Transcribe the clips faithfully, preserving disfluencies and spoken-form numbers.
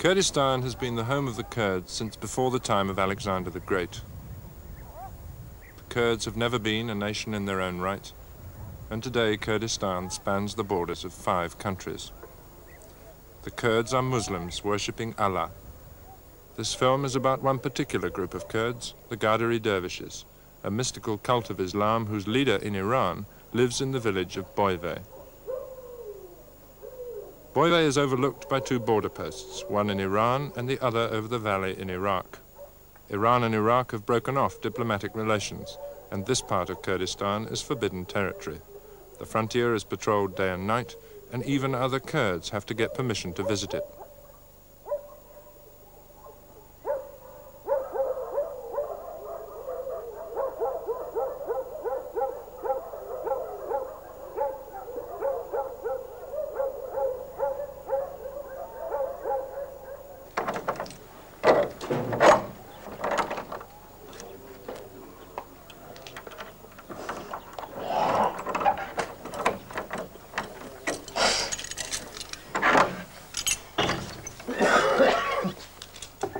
Kurdistan has been the home of the Kurds since before the time of Alexander the Great. The Kurds have never been a nation in their own right, and today Kurdistan spans the borders of five countries. The Kurds are Muslims worshipping Allah. This film is about one particular group of Kurds, the Quadiri Dervishes, a mystical cult of Islam whose leader in Iran lives in the village of Baiveh. Baiveh is overlooked by two border posts, one in Iran and the other over the valley in Iraq. Iran and Iraq have broken off diplomatic relations, and this part of Kurdistan is forbidden territory. The frontier is patrolled day and night, and even other Kurds have to get permission to visit it.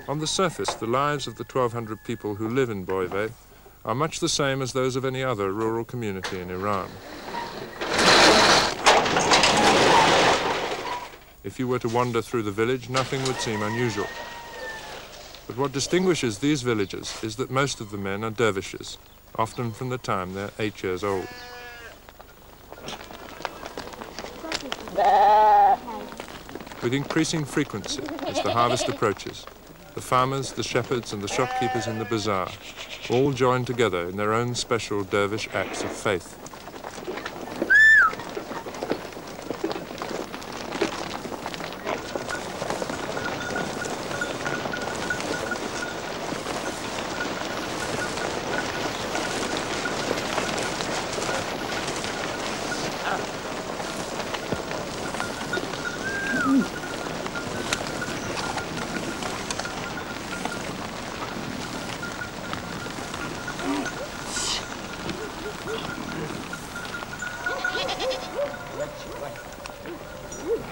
On the surface, the lives of the twelve hundred people who live in Baiveh are much the same as those of any other rural community in Iran. If you were to wander through the village, nothing would seem unusual. But what distinguishes these villagers is that most of the men are dervishes, often from the time they're eight years old. With increasing frequency, as the harvest approaches, the farmers, the shepherds, and the shopkeepers in the bazaar all join together in their own special dervish acts of faith.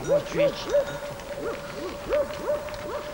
What you